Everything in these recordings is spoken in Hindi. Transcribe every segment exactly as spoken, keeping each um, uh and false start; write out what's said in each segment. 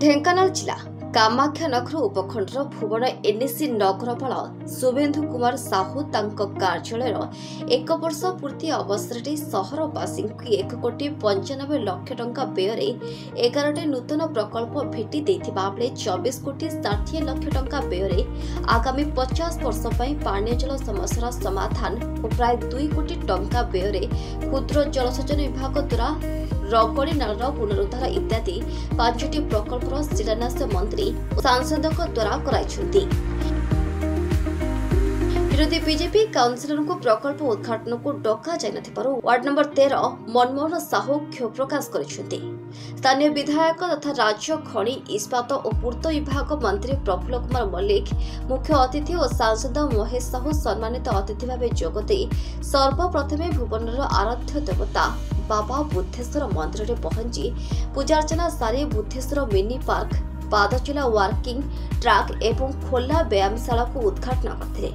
ढेंकानाल जिला गामाख्य नगर उपखंडर भुवन एनएसी नगरपाल शुभेन्दु कुमार साहू कार्यालय एक वर्ष पूर्ति अवसर सहरवासी एक कोटी पंचानबे लक्ष टंका व्यय एगारटे नूतन प्रकल्प भेटी बेले चौबीस कोटी षाठी लक्ष टंका व्यय आगामी पचास वर्ष पानी जल समस्या समाधान और प्राय दुई कोटी टंका व्यय क्षुद्र जलसेचन विभाग द्वारा रगड़ी नाल पुनरुद्धार इत्यादि पांचटी प्रकल्पर शिलान्यास मंत्री सांसद द्वारा कराई। विरोधी बीजेपी काउंसिलर को प्रकल्प उद्घाटन को डका जाय नथिबारु वार्ड नंबर तेरह मनमोहन साहू क्षोभ प्रकाश करिसेंती। स्थानीय विधायक तथा राज्य खनि इस्पात और पूर्त विभाग मंत्री प्रफुल्ल कुमार मल्लिक मुख्य अतिथि और सांसद महेश साहू सम्मानित अतिथि भाव जोग दे सर्वप्रथमे भुवनर आराध्य देवता बाबा बुद्धेश्वर मंदिर में पहुंची पूजार्चना सारी बुद्धेश्वर मिनी पार्क पादचला वार्किंग ट्रैक एवं खोला व्यायामशाला को उद्घाटन करते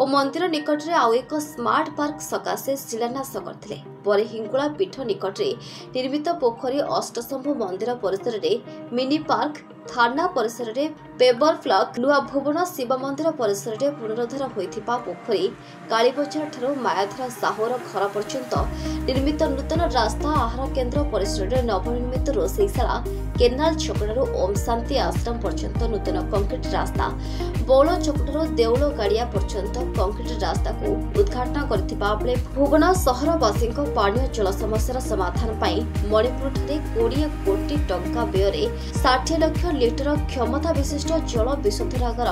और मंदिर निकटरे आउ एक स्मार्ट पार्क सकाशे शिलान्यास करथिले। परे हिंगुला पीठ निकटरे निर्मित पोखरी अष्टशंभु मंदिर परिसर रे मिनी पार्क थाना परिसर रे पेपर फ्लॉक नुआ भुवन शिव मंदिर परिसर रे पुनरुद्धार होइथिबा पोखरी कालीबजार ठरो मायाधरा साहोर घर पर्यंत निर्मित नूतन रास्ता आहार केन्द्र परिसर रे नवनिर्मित रोषैशाला केनाल छकड़ारो ओम शांति आश्रम पर्यंत नूतन कंक्रीट रास्ता बौल छकड़ारो देउल गाड़िया पर्यंत कंक्रीट रास्ता को उद्घाटन करथिबा बेले भुवन सहरवासी को पानी जल समस्या समाधान पाई मणिपुर ठारे बीस कोटी टंका व्यय साठ लाख लीटर क्षमता विशिष्ट जल विशोधनागार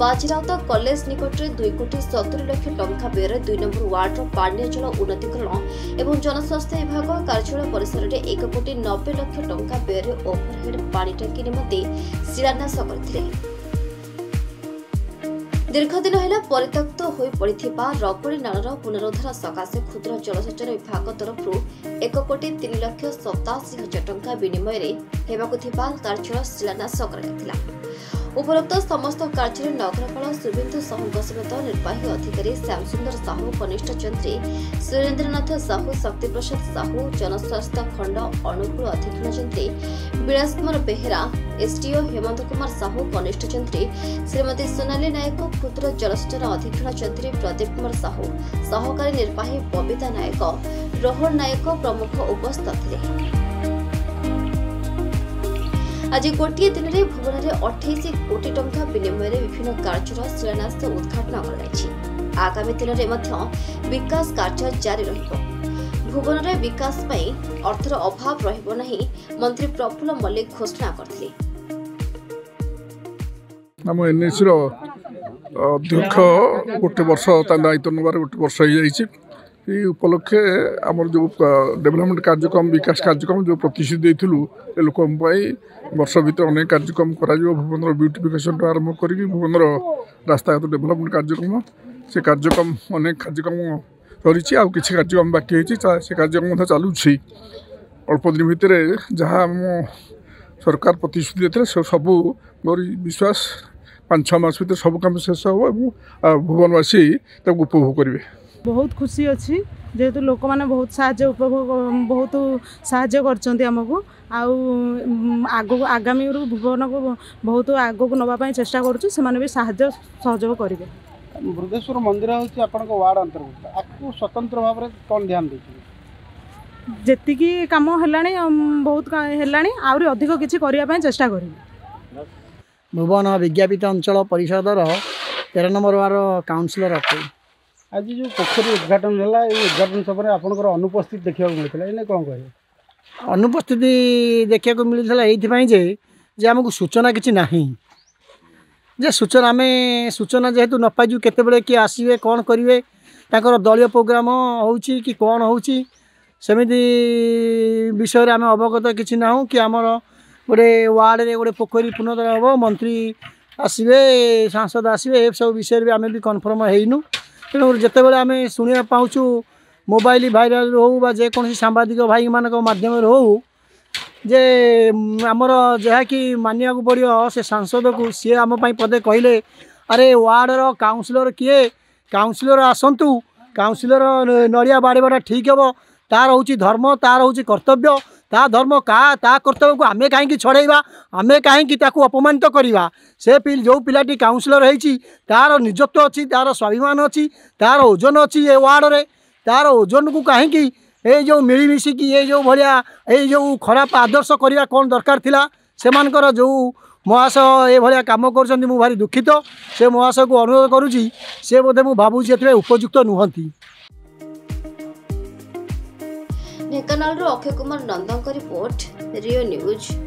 बाजराउत कॉलेज निकटरे दुई कोटी सत्तर लाख टंका व्यय दुई नंबर वार्डर पानी जल उन्नतीकरण एवं जनस्वास्थ्य विभाग कार्यालय परिसर में एक कोटी नब्बे लाख टंका व्यय ओभरहेड पानी टंकी निमते शिलान्यास करथिले। दीर्घदिन है परित्यक्त हो पड़ी रगड़ी नाल पुनरुद्धार सकाशे क्षुद्र जलसेचन विभाग तरफ एक कोटी तीन लाख सताशी हजार टंका विनिमय कार्य शिलान्यास उपरोक्त समस्त कार्य नगरपाल शुभेन्दु साहू समेत निर्वाही अधिकारी श्यामसुंदर साहू कनिष्ठ चंद्री सुरेंद्रनाथ साहू शक्तिप्रसाद साहू जनस्वास्थ्य खंड अनुकूल अधीक्षण चंद्री विलास कुमार बेहेरा एसडीओ हेमंत कुमार साहू कनिष्ठ चंद्री श्रीमती सोनाली नायक क्षुद्र जलसेचन अधीक्षण चंद्री प्रदीप कुमार साहू सहकारी निर्वाही बबिता नायक रोहन नायक प्रमुख उपस्थित थे। आज गोटे दिन में भुवन में अठाईस कोटी टंका विनिमय विभिन्न कार्यर शिलान्यास उद्घाटन कर आगामी दिन में विकास कार्य जारी भुवन में विकास पर अर्थर अभाव रहिबो नाही मंत्री प्रफुल्ल मल्लिक घोषणा करथिले। हम एनएसी रो अध्यक्ष गोटे वर्ष दायित्व नबार गोटे वर्ष हो जाइछि ये उपलक्षे आमर जो डेवलपमेंट कार्यक्रम विकास कार्यक्रम जो प्रतिश्रुति लोक वर्ष भर अनेक कार्यक्रम कर भुवनर ब्यूटिफिकेशन आरंभ कर भुवनर रास्ताघाट डेवलपमेंट कार्यक्रम से कार्यक्रम अनेक कार्यक्रम सरी आउ किसी कार्यक्रम बाकी से कार्यक्रम चालू अल्प दिन भितर जहाँ आम सरकार प्रतिश्रुति देते सब मोर विश्वास पाँच छः मास भर सब कम शेष हो भुवनवासी उपभोग करेंगे। बहुत खुशी अच्छी जेहेतु लोक मैंने बहुत साहय उपभोग बहुत साहय करमको आग आगामी भुवन को बहुत आग को नापी चेषा करजोग करेंगे। बुद्धेश्वर मंदिर हूँ वार्ड अंतर्भुक्त आपको स्वतंत्र भाव में कौन ध्यान देखिए जीतिकी कम है बहुत है आहरी अधिक किसी करने चेषा करेंगे। भुवन विज्ञापित अंचल परिषदर तेरह नंबर वार्ड काउनसिलर अच्छे आज जो पोखरी उद्घाटन है उद्घाटन समय अनुपस्थित देखा मिलता कौन कह अनुपस्थिति देखा मिलता ये आमको सूचना किसी ना जे सूचना आम सूचना जेहेतु न पाइजु केतबेले किए आसवे कौन करेंगे दलीय प्रोग्राम हो कौन होमि विषय आम अवगत किसी ना कि आमर गोटे वार्ड में गोटे पोखरी पुनरुद्धार हम मंत्री आसवे सांसद आसवे सब विषय भी आम भी कन्फर्म होइनु तेणु जिते बड़े आम शुणा पाऊँ मोबाइल भाइराल हो जेकोसी सांबादिक भाई मान मध्यम हो जे आमर जहा कि मानिया को पड़ो से सांसद को सी आम पदे कहले अरे वार्डर काउनसिलर किए काउनसिलर आसतु काउनसिलर नड़िया बाड़े बाड़ा ठीक हे तार हूँ धर्म तार हूँ कर्तव्य ता धर्म का ता कर्तव्य को आम कहीं छड़ेवा आम कहीं अपमानित करवा से पी जो पिलाटी काउंसिलर होती तार निजत्व अच्छी तार स्वाभिमान अच्छी तार ओजन अच्छी ये वार्ड में तार ओजन को कहीं जो मिलमिशिकी ये जो भाया ये जो खराब आदर्श करवा कौन दरकार थिला सेमानकर जो महाशय ये भाया काम कर भारी दुखित से महाशय को अनुरोध करुँची से बोधे मुझे भावुँ ये उपयुक्त नुहति। ढेंकानाल अक्षय कुमार नंद रिपोर्ट रियो न्यूज।